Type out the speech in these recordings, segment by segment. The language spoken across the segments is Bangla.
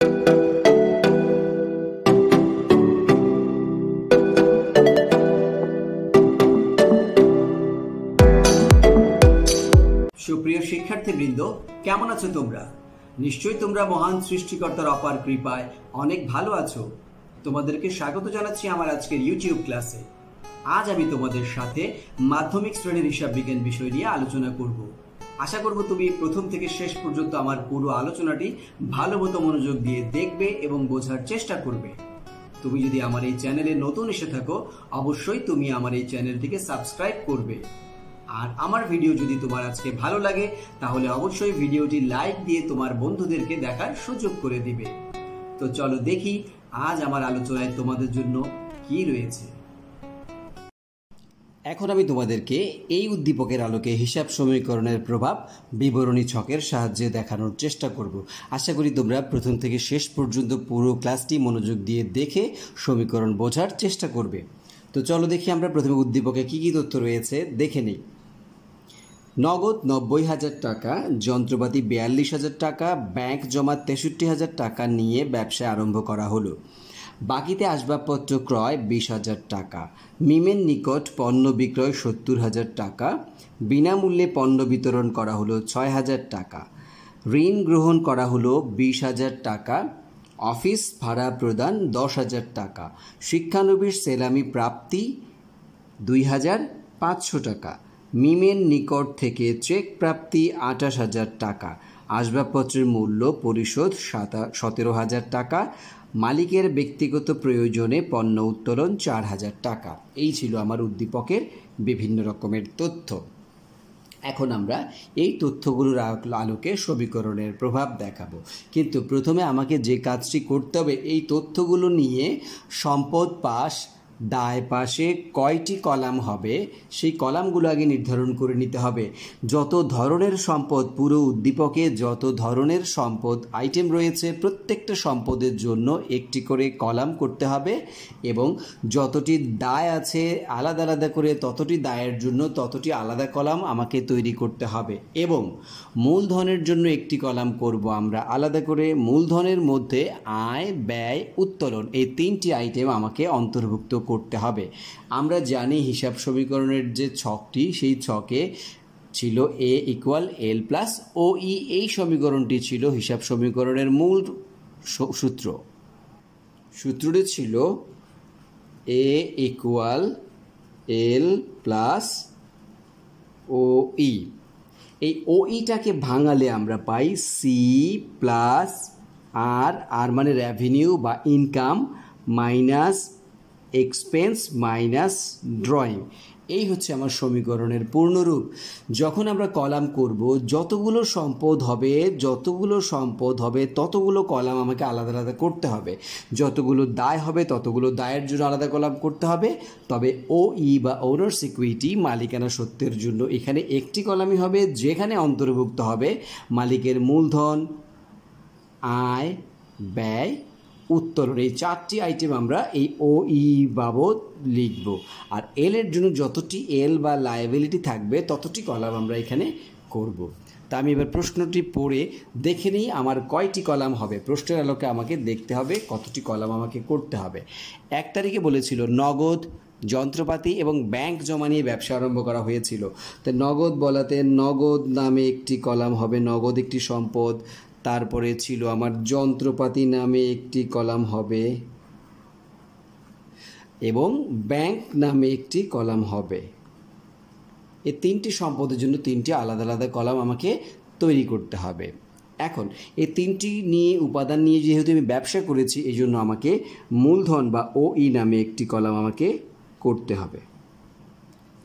সুপ্রিয় শিক্ষার্থীবৃন্দ, কেমন আছো তোমরা? নিশ্চয়ই তোমরা মহান সৃষ্টিকর্তার অপার কৃপায় অনেক ভালো আছো। তোমাদেরকে স্বাগত জানাচ্ছি আমার আজকের ইউটিউব ক্লাসে। আজ আমি তোমাদের সাথে মাধ্যমিক শ্রেণীর হিসাব বিজ্ঞান বিষয় নিয়ে আলোচনা করব। আশা করব তুমি প্রথম থেকে শেষ পর্যন্ত আমার পুরো আলোচনাটি ভালোমতো মনোযোগ দিয়ে দেখবে এবং বোঝার চেষ্টা করবে। তুমি যদি আমার এই চ্যানেলে নতুন এসে থাকো, অবশ্যই তুমি আমার এই চ্যানেলটিকে সাবস্ক্রাইব করবে। আর আমার ভিডিও যদি তোমার আজকে ভালো লাগে, তাহলে অবশ্যই ভিডিওটি লাইক দিয়ে তোমার বন্ধুদেরকে দেখার সুযোগ করে দিবে। তো চলো দেখি আজ আমার আলোচনায় তোমাদের জন্য কি রয়েছে। এখন আমি তোমাদেরকে এই উদ্দীপকের আলোকে হিসাব সমীকরণের প্রভাব বিবরণী ছকের সাহায্যে দেখানোর চেষ্টা করব। আশা করি তোমরা প্রথম থেকে শেষ পর্যন্ত পুরো ক্লাসটি মনোযোগ দিয়ে দেখে সমীকরণ বোঝার চেষ্টা করবে। তো চলো দেখি আমরা প্রথমে উদ্দীপকে কী কী তথ্য রয়েছে দেখে নিই। নগদ 90,000 টাকা, যন্ত্রপাতি 42,000 টাকা, ব্যাংক জমা 63,000 টাকা নিয়ে ব্যবসা আরম্ভ করা হলো। বাকিতে আসবাবপত্র ক্রয় 20,000 টাকা, মিমের নিকট পণ্য বিক্রয় 70,000 টাকা, বিনামূল্যে পণ্য বিতরণ করা হলো 6,000 টাকা, ঋণ গ্রহণ করা হলো 20,000 টাকা, অফিস ভাড়া প্রদান 10,000 টাকা, শিক্ষানবিশ সেলামি প্রাপ্তি 2,500 টাকা, মিমের নিকট থেকে চেক প্রাপ্তি 28,000 টাকা, আসবাবপত্রের মূল্য পরিশোধ 17,000 টাকা, মালিকের ব্যক্তিগত প্রয়োজনে পণ্য উত্তোলন 4,000 টাকা। এই ছিল আমার উদ্দীপকের বিভিন্ন রকমের তথ্য। এখন আমরা এই তথ্যগুলোর আলোকে সমীকরণের প্রভাব দেখাবো, কিন্তু প্রথমে আমাকে যে কাজটি করতে হবে, এই তথ্যগুলো নিয়ে সম্পদ পাশ, দায় পাশে কয়টি কলাম হবে সেই কলামগুলো আগে নির্ধারণ করে নিতে হবে। যত ধরনের সম্পদ, পুরো উদ্দীপকে যত ধরনের সম্পদ আইটেম রয়েছে, প্রত্যেকটা সম্পদের জন্য একটি করে কলাম করতে হবে এবং যতটি দায় আছে আলাদা আলাদা করে ততটি দায়ের জন্য ততটি আলাদা কলাম আমাকে তৈরি করতে হবে। এবং মূলধনের জন্য একটি কলাম করব আমরা আলাদা করে। মূলধনের মধ্যে আয়, ব্যয়, উত্তোলন এই তিনটি আইটেম আমাকে অন্তর্ভুক্ত করতে হবে। আমরা জানি হিসাব সমীকরণের যে ছকটি, সেই ছকে ছিল A = L + OE। এই সমীকরণটি ছিল হিসাব সমীকরণের মূল সূত্র। সূত্রটি ছিল A = L + OE। এই OEটাকে ভাঙালে আমরা পাই C + R মানে রেভিনিউ বা income minus expense minus drawing. এই হচ্ছে আমার সমীকরণের পূর্ণরূপ। যখন আমরা কলাম করব, যতগুলো সম্পদ হবে ততগুলো কলাম আমাকে আলাদা আলাদা করতে হবে। যতগুলো দায় হবে ততগুলো দায়ের জন্য আলাদা কলাম করতে হবে। তবে OE বা ওনার্স ইকুইটি, মালিকানা সত্ত্বের জন্য এখানে একটি কলামই হবে, যেখানে অন্তর্ভুক্ত হবে মালিকের মূলধন, আয়, ব্যয়, উত্তোলন। এই চারটি আইটেম আমরা এই OE বাবদ লিখব। আর L এর জন্য যতটি L বা লায়াবিলিটি থাকবে ততটি কলাম আমরা এখানে করব। তা আমি এবার প্রশ্নটি পড়ে দেখে নিই আমার কয়টি কলাম হবে। প্রশ্নের আলোকে আমাকে দেখতে হবে কতটি কলাম আমাকে করতে হবে। 1 তারিখে বলেছিল নগদ, যন্ত্রপাতি এবং ব্যাংক জমা নিয়ে ব্যবসা আরম্ভ করা হয়েছিল। তো নগদ বলাতে নগদ নামে একটি কলাম হবে, নগদ একটি সম্পদ। তারপরে ছিল আমার যন্ত্রপাতি নামে একটি কলাম হবে এবং ব্যাংক নামে একটি কলাম হবে। এই তিনটি সম্পদের জন্য তিনটি আলাদা আলাদা কলাম আমাকে তৈরি করতে হবে। এখন এই তিনটি নিয়ে উপাদান নিয়ে যেহেতু আমি ব্যবসা করেছি, এই জন্য আমাকে মূলধন বা OE নামে একটি কলাম আমাকে করতে হবে।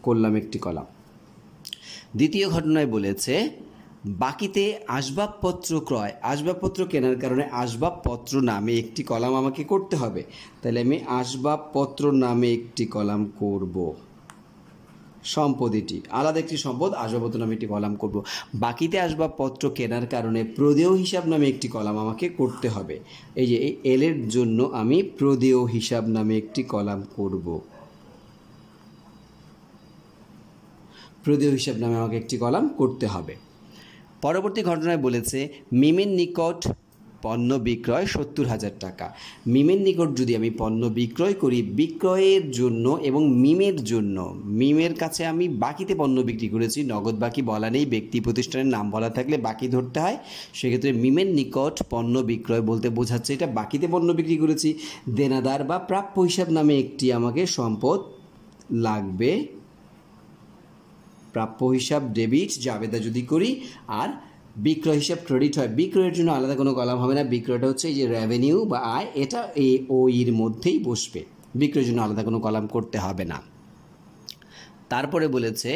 করলাম একটি কলাম। দ্বিতীয় ঘটনায় বলেছে বাকিতে আসবাবপত্র ক্রয়, আসবাবপত্র কেনার কারণে আসবাবপত্র নামে একটি কলাম আমাকে করতে হবে। তাহলে আমি আসবাবপত্র নামে একটি কলাম করব। সম্পদটি আলাদা একটি সম্পদ, আসবাবপত্র নামে একটি কলাম করব। বাকিতে আসবাবপত্র কেনার কারণে প্রদেয় হিসাব নামে একটি কলাম আমাকে করতে হবে। এই যে L এর জন্য আমি প্রদেয় হিসাব নামে একটি কলাম করব। প্রদেয় হিসাব নামে আমাকে একটি কলাম করতে হবে। পরবর্তী ঘটনায় বলেছে মিমের নিকট पण्य बिक्रय 70,000 टाका। मिमेर निकट यदि आमी पण्य बिक्रय करी बिक्रयेर जोन्नो एबं मिमेर जोन्नो मिमेर काछे आमी बाकिते पण्य बिक्री करेछि नगद बाकी बला नेই व्यक्ति प्रतिष्ठानेर नाम बला थाकले बाकी धरते हय सेई क्षेत्रे मिमेर निकट पण्य बिक्रय बोलते बोझाচ্ছে এটা बाकिते पण्य बिक्री करेछि। देनादार बा प्राप्य हिसाब नामे एकटी आमाके सम्पद लागबे प्राप्य हिसाब डेबिट जाबेदा यदि करी और बिक्रय हिसाब क्रेडिट है बिक्रयर जो आलदा कोनो कलम हबे ना बिक्रयटा होच्छे जे रेवेन्यू बा आय एटा ए ओ एर मध्येई बसबे बिक्रयर जो आलदा कोनो कलम करते हबे ना। तारपरे बोलेছে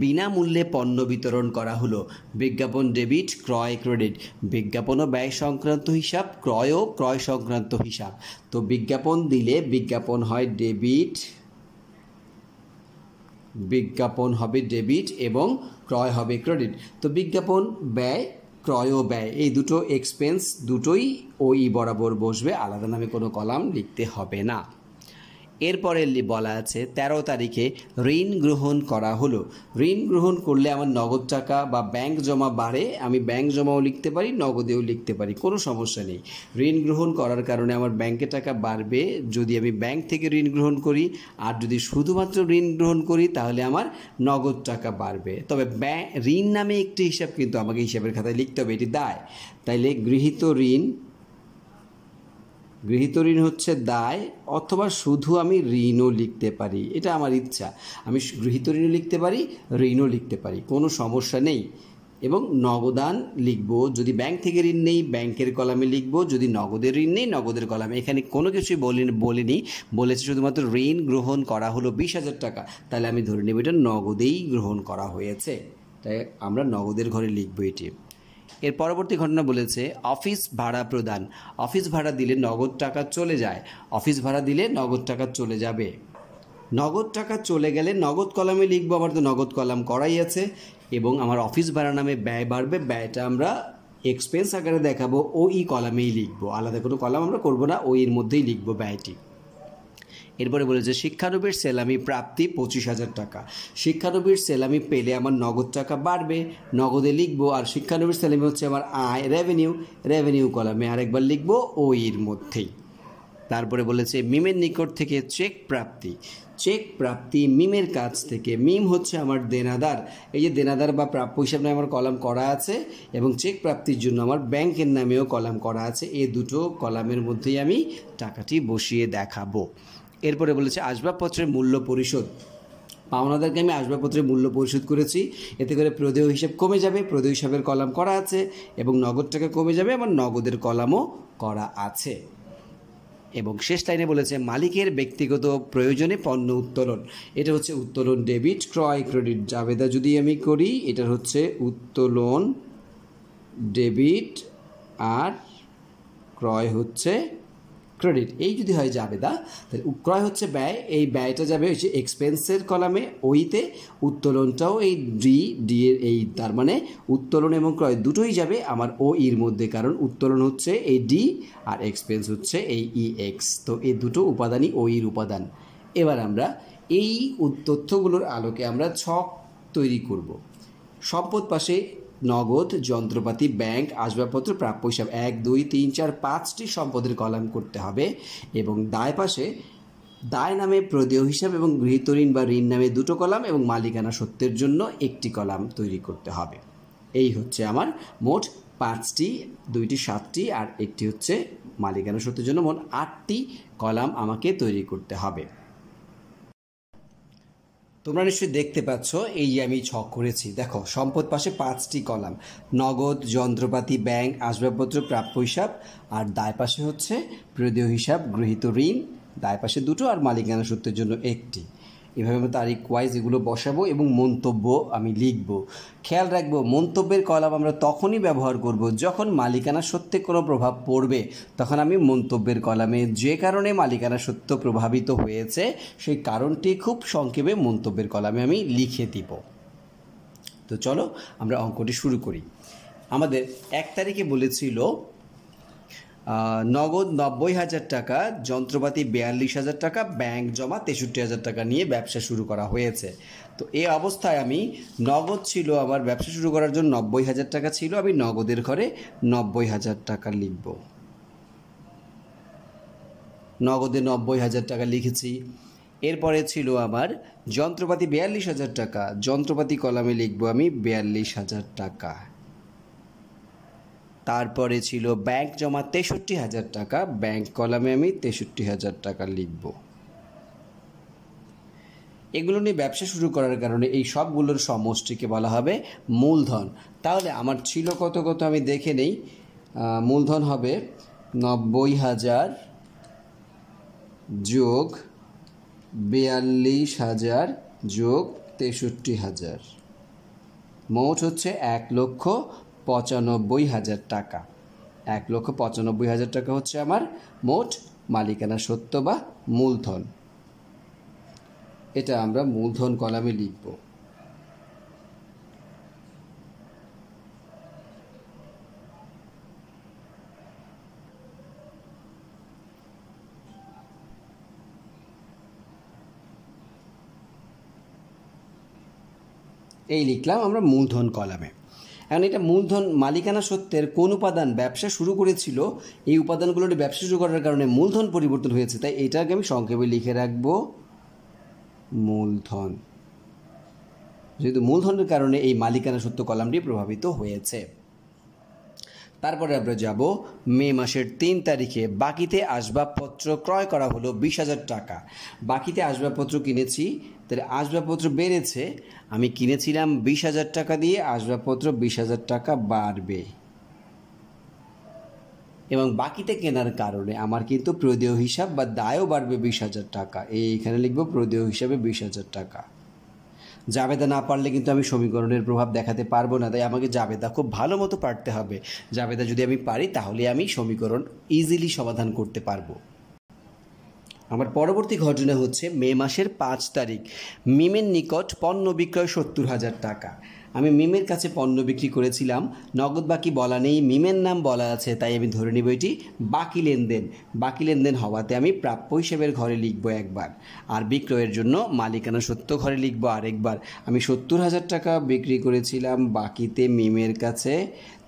বিনামূল্যে পণ্য বিতরণ করা হলো বিজ্ঞাপন ডেবিট ক্রয় ক্রেডিট বিজ্ঞাপন ও ব্যয় সংক্রান্ত হিসাব ক্রয় ও ক্রয় সংক্রান্ত হিসাব। তো বিজ্ঞাপন দিলে বিজ্ঞাপন হয় ডেবিট বিজ্ঞাপন হবে ডেবিট এবং ক্রয় হবে ক্রেডিট। তো বিজ্ঞাপন ব্যয় ক্রয় ও ব্যয় এই দুটো এক্সপেন্স দুটোই ওই বরাবর বসবে আলাদা নামে কোনো কলাম লিখতে হবে না। এরপরে বলা আছে ১৩ তারিখে ঋণ গ্রহণ করা হলো ঋণ গ্রহণ করলে আমার নগদ টাকা বা ব্যাংক জমা বাড়ে আমি ব্যাংক জমাও লিখতে পারি নগদেও লিখতে পারি কোনো সমস্যা নেই। ঋণ গ্রহণ করার কারণে আমার ব্যাংকে টাকা বাড়বে যদি আমি ব্যাংক থেকে ঋণ গ্রহণ করি আর যদি শুধুমাত্র ঋণ গ্রহণ করি তাহলে আমার নগদ টাকা বাড়বে। তবে ঋণ নামে একটি হিসাব কিন্তু আমাকে হিসাবের খাতায় লিখতে হবে এটি দায়। তাইলে গৃহীত ঋণ হচ্ছে দায় অথবা শুধু আমি ঋণও লিখতে পারি এটা আমার ইচ্ছা আমি গৃহীত ঋণও লিখতে পারি ঋণও লিখতে পারি কোনো সমস্যা নেই এবং নগদান লিখব যদি ব্যাংক থেকে ঋণ নেই ব্যাংকের কলামে লিখব যদি নগদের ঋণ নেই নগদের কলামে। এখানে কোনো কিছুই বলিনি বলেছি শুধুমাত্র ঋণ গ্রহণ করা হলো 20,000 টাকা তাহলে আমি ধরে নেব এটা নগদেই গ্রহণ করা হয়েছে তাই আমরা নগদের ঘরে লিখব এটি। एर परवर्ती घटना अफिस भाड़ा प्रदान अफिस भाड़ा दिले नगद टाका चले जाए अफिस भाड़ा दिले नगद टाका चले जाबे नगद टाका चले गेले नगद कलमे लिखब आमार तो नगद कलम कराई आछे एबं आमार अफिस भाड़ा नामे व्यय बाड़बे व्ययटा आमरा एक्सपेन्स आकारे देखाबो ओई कलमेई लिखब आलादा कोनो कलम आमरा करब ना ओईर मध्येई लिखब व्ययटी। এরপরে বলেছে শিক্ষানবির সেলামি প্রাপ্তি 25,000 টাকা শিক্ষানবির সেলামি পেলে আমার নগদ টাকা বাড়বে নগদে লিখবো আর শিক্ষানবির সেলামি হচ্ছে আমার আয় রেভিনিউ রেভিনিউ কলামে আরেকবার লিখবো ওইর মধ্যেই। তারপরে বলেছে মিমের নিকট থেকে চেক প্রাপ্তি মিমের কাছ থেকে মিম হচ্ছে আমার দেনাদার এই যে দেনাদার বা প্রাপ্য হিসাব নামে আমার কলাম করা আছে এবং চেক প্রাপ্তির জন্য আমার ব্যাংকের নামেও কলাম করা আছে এই দুটো কলামের মধ্যেই আমি টাকাটি বসিয়ে দেখাবো। এরপরে বলেছে আসবাবপত্রের মূল্য পরিশোধ পাওনাদারকে আমি আসবাবপত্রের মূল্য পরিশোধ করেছি এতে করে প্রদেয় হিসাব কমে যাবে প্রদেয় হিসাবের কলাম করা আছে এবং নগদ টাকা কমে যাবে আমার নগদের কলামও করা আছে। এবং শেষ লাইনে বলেছে মালিকের ব্যক্তিগত প্রয়োজনে পণ্য উত্তোলন এটা হচ্ছে উত্তোলন ডেবিট ক্রয় ক্রেডিট জাবেদা যদি আমি করি এটা হচ্ছে উত্তোলন ডেবিট আর ক্রয় হচ্ছে क्रेडिट ये जो है जाबेदा क्रय हे व्यय व्ययटा जाए एक्सपेन्सर कलमे ओईते उत्तोलनटाओ डी डी एर माने उत्तोलन एवं क्रय दुटोई जाबे आमार ओ एर मध्य कारण उत्तोलन होच्छे ए डी और एक्सपेन्स होच्छे ए ई एक्स तो ये दुटो उपादानी ओ एर उपादान। एबार आमरा तथ्यगुलोर आलोके आमरा छक तैरी करब सम्पद पाशे नगद যন্ত্রপাতি बैंक আসবাবপত্র প্রাপ্য হিসাব 1 2 3 4 5টি সম্পদের কলাম করতে হবে এবং দায় পাশে দায় নামে প্রদেয় হিসাব এবং গৃহীত ঋণ বা ঋণ নামে দুটো কলাম এবং মালিকানা সত্ত্বের জন্য একটি কলাম তৈরি করতে হবে। এই হচ্ছে আমার মোট 5টি 2টি 7টি আর একটি হচ্ছে মালিকানা সত্ত্বের জন্য মোট 8টি কলাম আমাকে তৈরি করতে হবে। তোমরা নিশ্চয়ই দেখতে পাচ্ছ এই আমি ছক করেছি দেখো সম্পদ পাশে 5টি কলাম নগদ যন্ত্রপাতি ব্যাংক আসবাবপত্র প্রাপ্য হিসাব আর দায় পাশে হচ্ছে প্রদেয় হিসাব গৃহীত ঋণ দায় পাশে দুটো আর মালিকানা সূত্রের জন্য একটি। এভাবে আমরা তারিখ ওয়াইজ এগুলো বসাবো এবং মন্তব্য আমি লিখব। খেয়াল রাখবো মন্তব্যের কলাম আমরা তখনই ব্যবহার করব যখন মালিকানা সত্ত্বে কোনো প্রভাব পড়বে তখন আমি মন্তব্যের কলামে যে কারণে মালিকানা সত্ত্ব প্রভাবিত হয়েছে সেই কারণটি খুব সংক্ষেপে মন্তব্যের কলামে আমি লিখে দিব। তো চলো আমরা অঙ্কটি শুরু করি। আমাদের 1 তারিখে বলেছিল नगद 90,000 टाका जंत्रपाती 42,000 टाका बैंक जमा 63,000 टाका निये व्यवसा शुरू करा हयेछे। तो ए अवस्थाय आमी नगद छिलो आमार व्यवसा शुरू करार जोन्नो 90,000 टाका छिलो, आमी नगदेर घरे 90,000 टाका लिखबो। नगदे 90,000 टाका लिखेछि। एरपरे छिलो आमार जंत्रपाती 42,000 टाका, जंत्रपाती कलमे लिखबो आमी 42,000 टाका। तारपरे छिलो बैंक जमा 63,000 टाका, बैंक कलमे आमी 63,000 टाका लिखबो। एगुलो निये व्यवसा शुरू करार कारणे एई सबगुलोर समष्टिके बला हबे मूलधन। ताहले आमार छिलो कत कत आमी देखे नेई। मूलधन हबे 90,000 যোগ 42,000 যোग 63,000, মোট হচ্ছে 1,95,000 টাকা। 1,95,000 টাকা হচ্ছে আমার মোট মালিকানা সত্ত্ব বা মূলধন। এটা আমরা মূলধন কলামে লিখব। এই লিখলাম আমরা মূলধন কলামে। এখন এটা মূলধন মালিকানা সত্ত্বের কোন উপাদান ব্যবসা শুরু করেছিল, এই উপাদানগুলোর ব্যবসা শুরু করার কারণে মূলধন পরিবর্তন হয়েছে, তাই এটাকে আমি সংক্ষেপে লিখে রাখব মূলধন, যেহেতু মূলধনের কারণে এই মালিকানা সত্ত্ব কলামটি প্রভাবিত হয়েছে। তারপরে আমরা যাব মে মাসের 3 তারিখে বাকিতে আসবাবপত্র ক্রয় করা হলো 20,000 টাকা। বাকিতে আসবাবপত্র কিনেছি, তাহলে আসবাবপত্র বেড়েছে, আমি কিনেছিলাম 20,000 টাকা দিয়ে, আসবাবপত্র 20,000 টাকা বাড়বে এবং বাকিতে কেনার কারণে আমার কিন্তু প্রদেয় হিসাব বা দায়ও বাড়বে 20,000 টাকা। এইখানে লিখব প্রদেয় হিসাবে 20,000 টাকা। জাবেদা না পারলে কিন্তু আমি সমীকরণের প্রভাব দেখাতে পারবো না, তাই আমাকে জাবেদা খুব ভালো মতো পারতে হবে। জাবেদা যদি আমি পারি তাহলে আমি সমীকরণ ইজিলি সমাধান করতে পারবো। আমার পরবর্তী ঘটনা হচ্ছে মে মাসের 5 তারিখ মিমের নিকট পণ্য বিক্রয় 70,000 টাকা। আমি মিমের কাছে পণ্য বিক্রি করেছিলাম, নগদ বাকি বলা নেই, মিমের নাম বলা আছে, তাই আমি ধরে নিব এটি বাকি লেনদেন। বাকি লেনদেন হওয়াতে আমি প্রাপ্য হিসেবের ঘরে লিখব একবার, আর বিক্রয়ের জন্য মালিকানা সত্ত্ব ঘরে লিখব আরেকবার। আমি 70,000 টাকা বিক্রি করেছিলাম বাকিতে মিমের কাছে,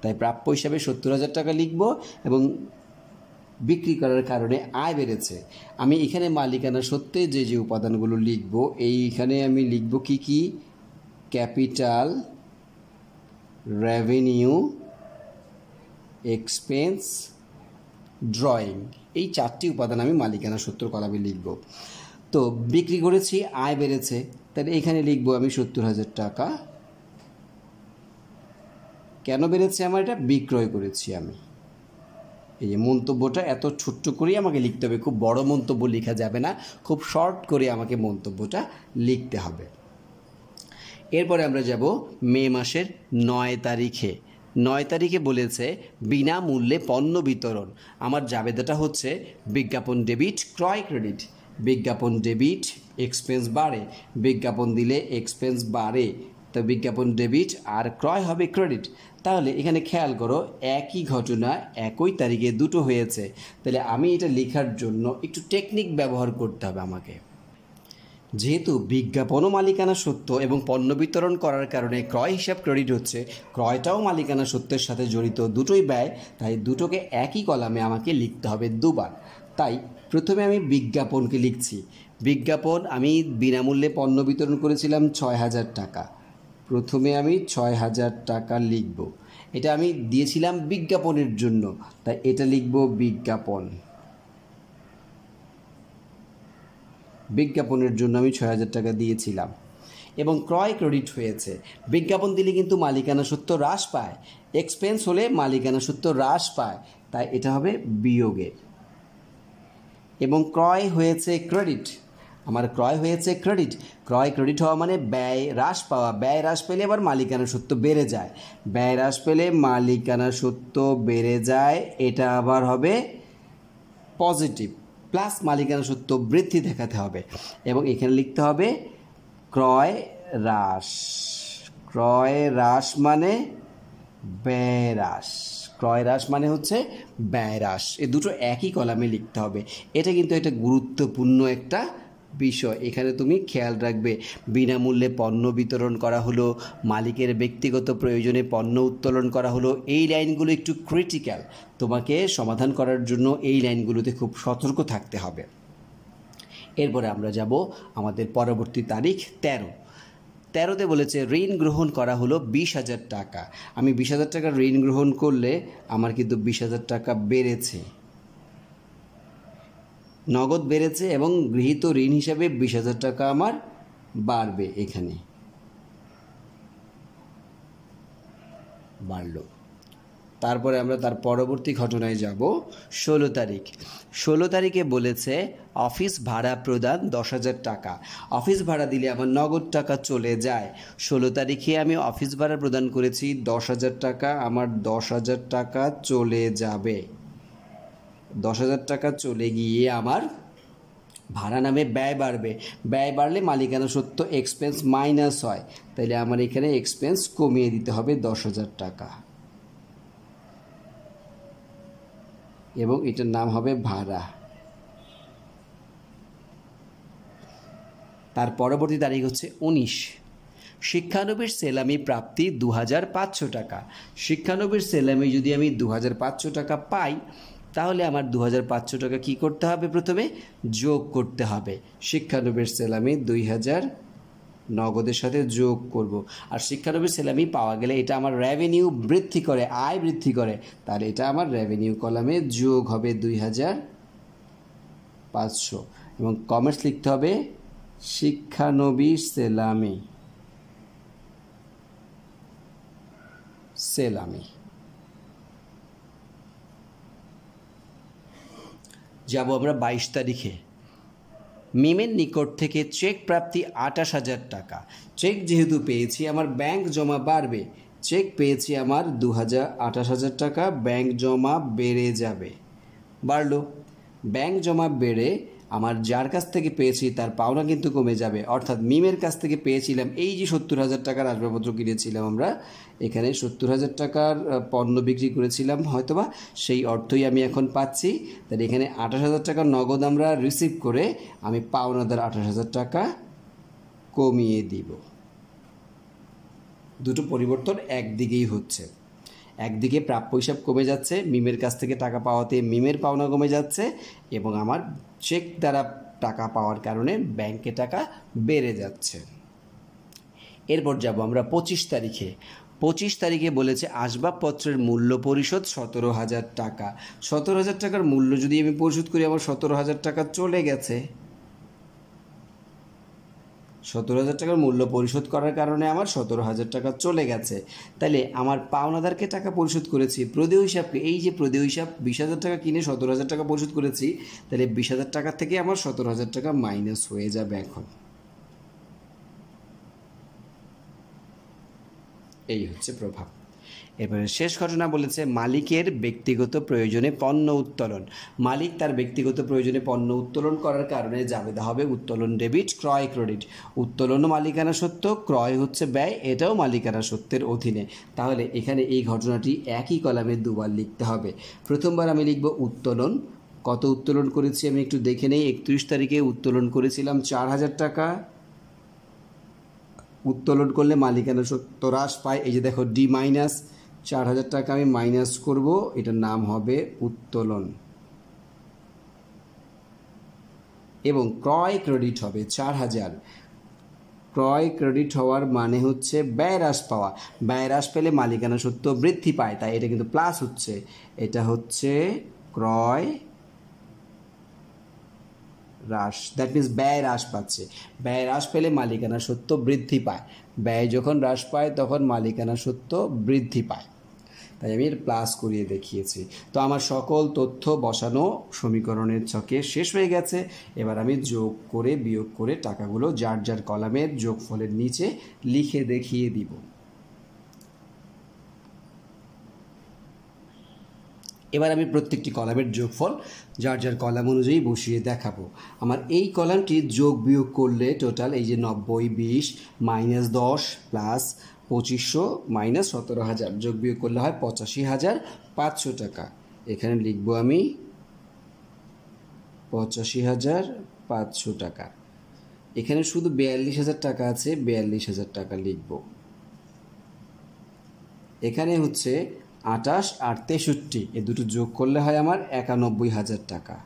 তাই প্রাপ্য হিসাবে 70,000 টাকা লিখব এবং বিক্রি করার কারণে আয় বেড়েছে। আমি এখানে মালিকানা সত্ত্বে যে যে উপাদানগুলো লিখব, এইখানে আমি লিখব কি কি, ক্যাপিটাল, রেভিনিউ, এক্সপেন্স, ড্রয়িং, এই 4টি উপাদান আমি মালিকানা সত্ত্বর কলামে লিখব। তো বিক্রি করেছি, আয় বেড়েছে, তাহলে এখানে লিখব আমি 70,000 টাকা। কেন বেড়েছে আমার, এটা বিক্রয় করেছি আমি। এই মন্তব্যটা এত ছোট্ট করেই আমাকে লিখতে হবে, খুব বড় মন্তব্য লেখা যাবে না, খুব শর্ট করে আমাকে মন্তব্যটা লিখতে হবে। এরপরে আমরা যাব মে মাসের 9 তারিখে। 9 তারিখে বলেছে বিনামূল্যে পণ্য বিতরণ। আমার জাবেদাটা হচ্ছে বিজ্ঞাপন ডেবিট, ক্রয় ক্রেডিট। বিজ্ঞাপন ডেবিট, এক্সপেন্স বাড়ে, বিজ্ঞাপন দিলে এক্সপেন্স বাড়ে, তো বিজ্ঞাপন ডেবিট আর ক্রয় হবে ক্রেডিট। তাহলে এখানে খেয়াল করো একই ঘটনা একই তারিখে দুটো হয়েছে, তাহলে আমি এটা লেখার জন্য একটু টেকনিক ব্যবহার করতে হবে আমাকে। যেহেতু বিজ্ঞাপনও মালিকানা সত্ত্ব এবং পণ্য বিতরণ করার কারণে ক্রয় হিসাব ক্রেডিট হচ্ছে, ক্রয়টাও মালিকানা সত্ত্বের সাথে জড়িত, দুটোই ব্যয়, তাই দুটোকে একই কলামে আমাকে লিখতে হবে দুবার। তাই প্রথমে আমি বিজ্ঞাপনকে লিখছি। বিজ্ঞাপন আমি বিনামূল্যে পণ্য বিতরণ করেছিলাম 6,000 টাকা, প্রথমে আমি 6,000 টাকা লিখব। এটা আমি দিয়েছিলাম বিজ্ঞাপনের জন্য, তাই এটা লিখব বিজ্ঞাপন। বিজ্ঞাপনের জন্য আমি 6,000 টাকা দিয়েছিলাম এবং ক্রয় ক্রেডিট হয়েছে। বিজ্ঞাপন দিলে কিন্তু মালিকানা সত্ত্ব হ্রাস পায়, এক্সপেন্স হলে মালিকানা সত্ত্ব হ্রাস পায়, তাই এটা হবে বিয়োগের। এবং ক্রয় হয়েছে ক্রেডিট, আমার ক্রয় হয়েছে ক্রেডিট। ক্রয় ক্রেডিট হওয়া মানে ব্যয় হ্রাস পাওয়া, ব্যয় হ্রাস পেলে আবার মালিকানা সত্ত্ব বেড়ে যায়, ব্যয় হ্রাস পেলে মালিকানা সত্ত্ব বেড়ে যায়, এটা আবার হবে পজিটিভ, প্লাস মালিকানা সত্ত্ব বৃদ্ধি দেখাতে হবে। এবং এখানে লিখতে হবে ক্রয় হ্রাস, ক্রয় হ্রাস মানে ব্যয় হ্রাস, क्रय ह्रास माने होच्छे व्यय ह्रास ए दुटो एक ही कलमे लिखते होबे। एटा किन्तु एक गुरुत्वपूर्ण एक विषय एखाने तुमी ख्याल राखबे। बिनामूल्ये पण्य वितरण करा हलो, मालिकेर व्यक्तिगत प्रयोजने पण्य उत्तोलन करा हलो, एई लाइनगुलो एकटू क्रिटिकल, तोमाके समाधान करार जोन्नो एई लाइनगुलोते खूब सतर्क थाकते होबे। एरपर आमरा जाबो आमादेर परवर्ती तारीख 13। 13 बोलेছে ঋণ গ্রহণ করা হলো 20,000 টাকা। আমি 20,000 টাকা ঋণ গ্রহণ করলে আমার কিন্তু 20,000 টাকা বেড়েছে, নগদ বেড়েছে এবং গৃহীত ঋণ হিসাবে 20,000 টাকা আমার বাড়বে। এখানে বাড়লো। তারপরে আমরা তার পরবর্তী ঘটনায় যাব। 16 তারিখ। 16 তারিখে বলেছে অফিস ভাড়া প্রদান 10,000 টাকা। অফিস ভাড়া দিলে আমার নগদ টাকা চলে যায়। 16 তারিখে আমি অফিস ভাড়া প্রদান করেছি 10,000 টাকা, আমার 10,000 টাকা চলে যাবে। 10,000 টাকা চলে গিয়ে আমার ভাড়া নামে ব্যয় বাড়বে। ব্যয় বাড়লে মালিকানা সত্ত্ব এক্সপেন্স মাইনাস হয়, তাহলে আমার এখানে এক্সপেন্স কমিয়ে দিতে হবে 10,000 টাকা এবং এটার নাম হবে ভাড়া। তার পরবর্তী তারিখ হচ্ছে 19। শিক্ষানবিশ সেলামি প্রাপ্তি 2,500 টাকা। শিক্ষানবিশ সেলামি যদি আমি 2,500 টাকা পাই, তাহলে আমার 2,500 টাকা কী করতে হবে? প্রথমে যোগ করতে হবে। শিক্ষানবিশ সেলামি 2,000 নগদের সাথে যোগ করব। আর শিক্ষানবিশ সেলামি পাওয়া গেলে এটা আমার রেভিনিউ বৃদ্ধি করে, আয় বৃদ্ধি করে, তাহলে এটা আমার রেভিনিউ কলামে যোগ হবে 2,500 এবং কমার্স লিখতে হবে শিক্ষানবিশ সেলামি যাব আমরা 22 তারিখে। মিমের নিকট থেকে চেক প্রাপ্তি 28,000 টাকা। চেক যেহেতু পেয়েছি আমার ব্যাংক জমা বাড়বে। চেক পেয়েছি আমার 28,000 টাকা, ব্যাংক জমা বেড়ে যাবে। বাড়লো। ব্যাংক জমা বেড়ে আমার যার কাছ থেকে পেয়েছি তার পাওনা কিন্তু কমে যাবে। অর্থাৎ মিমের কাছ থেকে পেয়েছিলাম এই যে 70,000 টাকার আসবাবপত্র কিনেছিলাম, আমরা এখানে 70,000 টাকার পণ্য বিক্রি করেছিলাম হয়তোবা, সেই অর্থই আমি এখন পাচ্ছি। তাহলে এখানে 28,000 টাকা নগদ আমরা রিসিভ করে আমি পাওনাদার 28,000 টাকা কমিয়ে দিব। দুটো পরিবর্তন একদিকেই হচ্ছে। একদিকে প্রাপ্য হিসাব কমে যাচ্ছে, মিমের কাছ থেকে টাকা পাওয়াতে মিমের পাওনা কমে যাচ্ছে এবং আমার চেক দ্বারা টাকা পাওয়ার কারণে ব্যাংকে টাকা বেড়ে যাচ্ছে। এরপর যাব আমরা 25 তারিখে। 25 তারিখে বলেছে আসবাবপত্রের মূল্য পরিশোধ 17,000 টাকা। 17,000 টাকার মূল্য যদি আমি পরিশোধ করি আমার 17,000 টাকা চলে গেছে। 17,000 টাকার মূল্য পরিশোধ করার কারণে আমার 17,000 টাকা চলে গেছে। তাহলে আমার পাওনাদারকে টাকা পরিশোধ করেছি, প্রদেয় হিসাবকে, এই যে প্রদেয় হিসাব 20,000 টাকা কিনে 17,000 টাকা পরিশোধ করেছি, তাহলে 20,000 টাকা থেকে আমার 17,000 টাকা মাইনাস হয়ে যাবে এখন। এই হচ্ছে প্রভাব। এবারে শেষ ঘটনা বলেছে মালিকের ব্যক্তিগত প্রয়োজনে পণ্য উত্তোলন। মালিক তার ব্যক্তিগত প্রয়োজনে পণ্য উত্তোলন করার কারণে জাবেদা হবে উত্তোলন ডেবিট, ক্রয় ক্রেডিট। উত্তোলনও মালিকানা সত্ত্ব, ক্রয় হচ্ছে ব্যয়, এটাও মালিকানা সত্ত্বের অধীনে। তাহলে এখানে এই ঘটনাটি একই কলামে দুবার লিখতে হবে। প্রথমবার আমি লিখব উত্তোলন। কত উত্তোলন করেছি আমি একটু দেখে নেই। 31 তারিখে উত্তোলন করেছিলাম 4,000 টাকা। উত্তোলন করলে মালিকানা সত্ত্ব হ্রাস পায়, এই যে দেখো ডি মাইনাস, 4,000 টাকা আমি মাইনাস করব, এটার নাম হবে উত্তোলন। এবং ক্রয় ক্রেডিট হবে 4,000। ক্রয় ক্রেডিট হওয়ার মানে হচ্ছে ব্যয় হ্রাস পাওয়া। ব্যয় হ্রাস পেলে মালিকানা সত্ত্ব বৃদ্ধি পায়, তাই এটা কিন্তু প্লাস হচ্ছে, এটা হচ্ছে ক্রয় হ্রাস। দ্যাট মিনস ব্যয় হ্রাস পাচ্ছে। ব্যয় হ্রাস পেলে মালিকানা সত্ত্ব বৃদ্ধি পায়। ব্যয় যখন হ্রাস পায় তখন মালিকানা সত্ত্ব বৃদ্ধি পায়, তাই আমি এর প্লাস করিয়ে দেখিয়েছি। তো আমার সকল তথ্য বসানো সমীকরণের ছকে শেষ হয়ে গেছে। এবার আমি যোগ করে বিয়োগ করে টাকাগুলো যার যার কলামের যোগফলের নিচে লিখে দেখিয়ে দিব। এবার আমি প্রত্যেকটি কলামের যোগফল যার যার কলাম অনুযায়ী বসিয়ে দেখাবো। আমার এই কলামটি যোগ বিয়োগ করলে টোটাল এই যে 90, 20, -10, पचिसशो माइनस सतरो हज़ार जोग बियोग करले हय 85,500 टाका। एखाने लिखबो आमी 85,500 टाका। एखाने शुधु 42,000 टाका आछे, 42,000 टाका लिखबो। एखाने होच्छे 28 और 63 ए दुटो जोग करले हय आमार 91,000 टाका।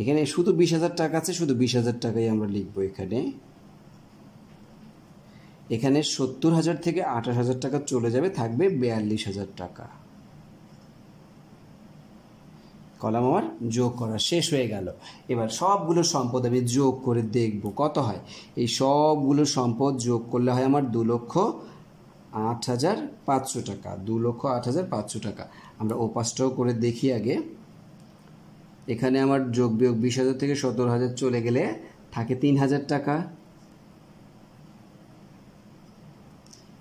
एखाने शुधु 20,000 टाका आछे, शुधु 20,000 टाकाई आमरा लिखबो। एखाने एखाने 70,000 थेके 28,000 टाका चले जाबे, थाकबे 42,000 टाका। कलम आमार जोग करा शेष हये गेल। एबार सबगुलो सम्पद आमि जोग करे देखबो कत हय। एई सबगुलो सम्पद जोग करले हय आमार 2,08,500 टाका, 2,08,500 टाका। आमरा ओपाशटाओ करे देखि आगे। एखाने आमार जोग बियोग 20,000 थेके 17,000 चले गेले थाके 3,000 टाका।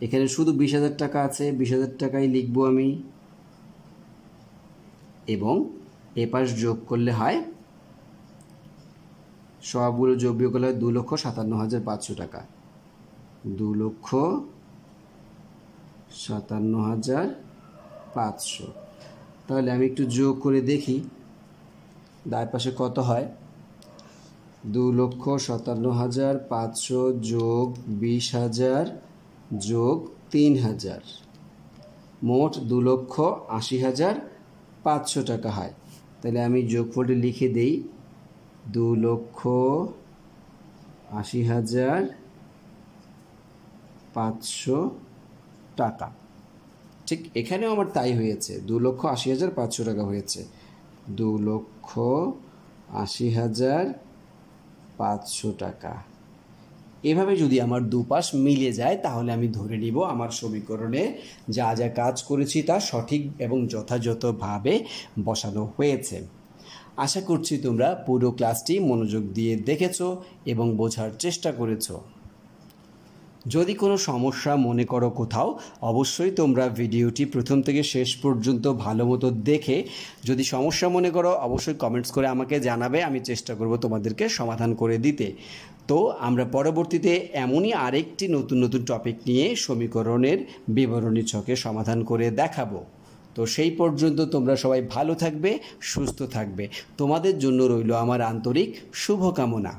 एखाने शुधु 20,000 टाका आछे, 20,000 टाकाई लिखबो आमि। एबं एपाश जोग करले हय, सबगुलो जोग बियोग करले 2,57,500 टाका, 2,57,500। ताहले आमि एकटु जोग करे देखि दाय पाशे कत हय। 2,57,500 जोग 20,000 जोग 3,000 मोट 2,80,500 टाका है। ताहले आमी जोगफलटी लिखे देई 2,80,500 टाका। ठीक एखानेओ आमार ताई हयेछे, 2,80,500 टाका हयेछे, 2,80,500 टाका। एभावे जोदि आमार दुपाश मिले जाए ताहले आमी धरे निब आमार समीकरणे जा जा काज करेछि ता सठिक एबं यथायथभावे बसानो हयेछे। आशा करछि तोमरा पुरो क्लासटी मनोयोग दिए देखेछो एबं बोझार चेष्टा करेछो। যদি কোনো সমস্যা মনে করো কোথাও অবশ্যই তোমরা ভিডিওটি প্রথম থেকে শেষ পর্যন্ত ভালোমতো দেখে যদি সমস্যা মনে করো অবশ্যই কমেন্টস করে আমাকে জানাবে, আমি চেষ্টা করব তোমাদেরকে সমাধান করে দিতে। তো আমরা পরবর্তীতে এমনই আরেকটি নতুন নতুন টপিক নিয়ে সমীকরণের বিবরণী ছকে সমাধান করে দেখাবো। তো সেই পর্যন্ত তোমরা সবাই ভালো থাকবে, সুস্থ থাকবে। তোমাদের জন্য রইল আমার আন্তরিক শুভকামনা।